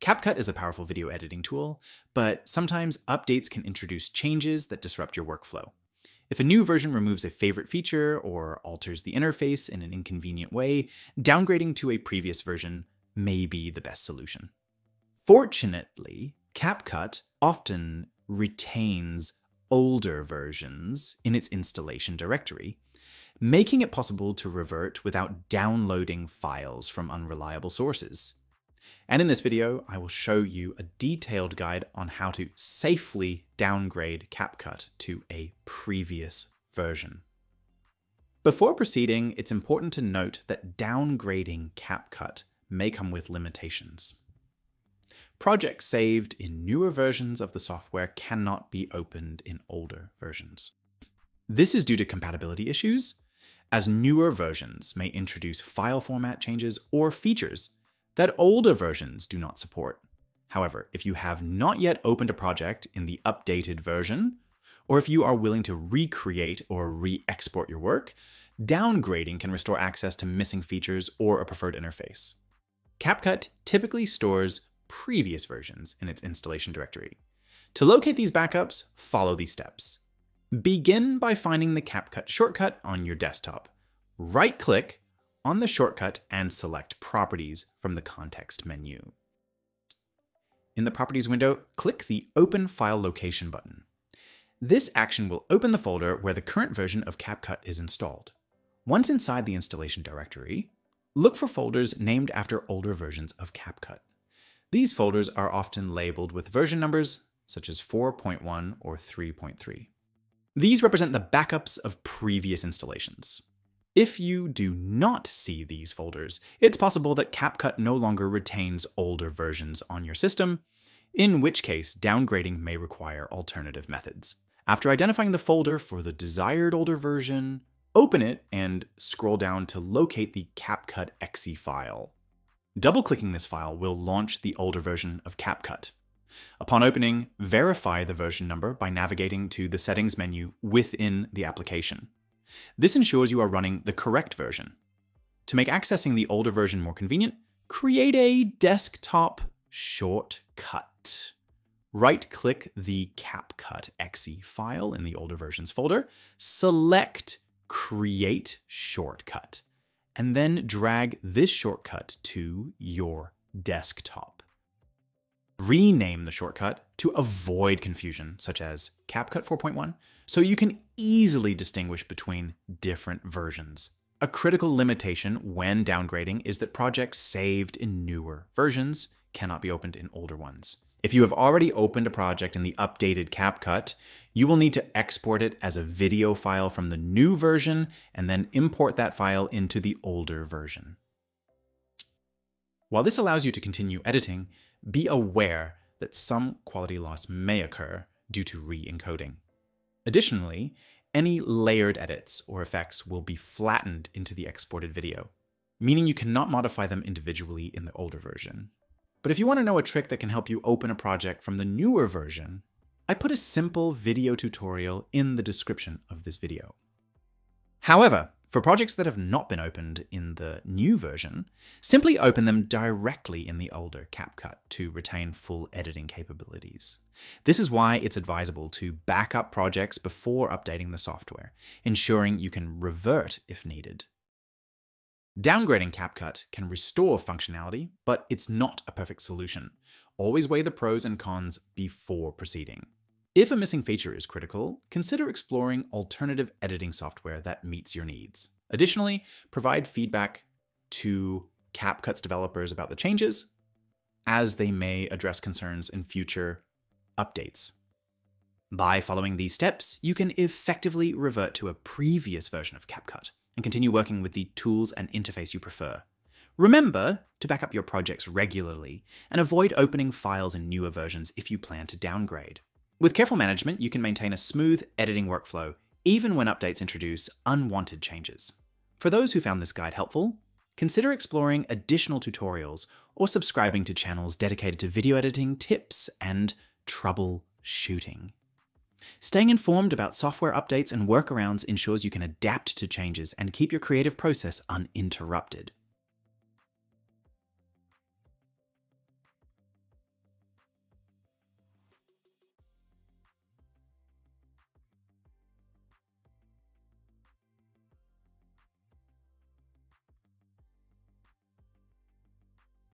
CapCut is a powerful video editing tool, but sometimes updates can introduce changes that disrupt your workflow. If a new version removes a favorite feature or alters the interface in an inconvenient way, downgrading to a previous version may be the best solution. Fortunately, CapCut often retains older versions in its installation directory, making it possible to revert without downloading files from unreliable sources. And in this video, I will show you a detailed guide on how to safely downgrade CapCut to a previous version. Before proceeding, it's important to note that downgrading CapCut may come with limitations. Projects saved in newer versions of the software cannot be opened in older versions. This is due to compatibility issues, as newer versions may introduce file format changes or features that older versions do not support. However, if you have not yet opened a project in the updated version, or if you are willing to recreate or re-export your work, downgrading can restore access to missing features or a preferred interface. CapCut typically stores previous versions in its installation directory. To locate these backups, follow these steps. Begin by finding the CapCut shortcut on your desktop. Right-click on the shortcut and select Properties from the context menu. In the Properties window, click the Open File Location button. This action will open the folder where the current version of CapCut is installed. Once inside the installation directory, look for folders named after older versions of CapCut. These folders are often labeled with version numbers, such as 4.1 or 3.3. These represent the backups of previous installations. If you do not see these folders, it's possible that CapCut no longer retains older versions on your system, in which case downgrading may require alternative methods. After identifying the folder for the desired older version, open it and scroll down to locate the CapCut .exe file. Double-clicking this file will launch the older version of CapCut. Upon opening, verify the version number by navigating to the Settings menu within the application. This ensures you are running the correct version. To make accessing the older version more convenient, create a desktop shortcut. Right-click the CapCut .exe file in the older versions folder, select Create Shortcut, and then drag this shortcut to your desktop. Rename the shortcut to avoid confusion, such as CapCut 4.1, so you can easily distinguish between different versions. A critical limitation when downgrading is that projects saved in newer versions cannot be opened in older ones. If you have already opened a project in the updated CapCut, you will need to export it as a video file from the new version and then import that file into the older version. While this allows you to continue editing, be aware that some quality loss may occur due to re-encoding. Additionally, any layered edits or effects will be flattened into the exported video, meaning you cannot modify them individually in the older version. But if you want to know a trick that can help you open a project from the newer version, I put a simple video tutorial in the description of this video. However, for projects that have not been opened in the new version, simply open them directly in the older CapCut to retain full editing capabilities. This is why it's advisable to back up projects before updating the software, ensuring you can revert if needed. Downgrading CapCut can restore functionality, but it's not a perfect solution. Always weigh the pros and cons before proceeding. If a missing feature is critical, consider exploring alternative editing software that meets your needs. Additionally, provide feedback to CapCut's developers about the changes, as they may address concerns in future updates. By following these steps, you can effectively revert to a previous version of CapCut and continue working with the tools and interface you prefer. Remember to back up your projects regularly and avoid opening files in newer versions if you plan to downgrade. With careful management, you can maintain a smooth editing workflow, even when updates introduce unwanted changes. For those who found this guide helpful, consider exploring additional tutorials or subscribing to channels dedicated to video editing tips and troubleshooting. Staying informed about software updates and workarounds ensures you can adapt to changes and keep your creative process uninterrupted.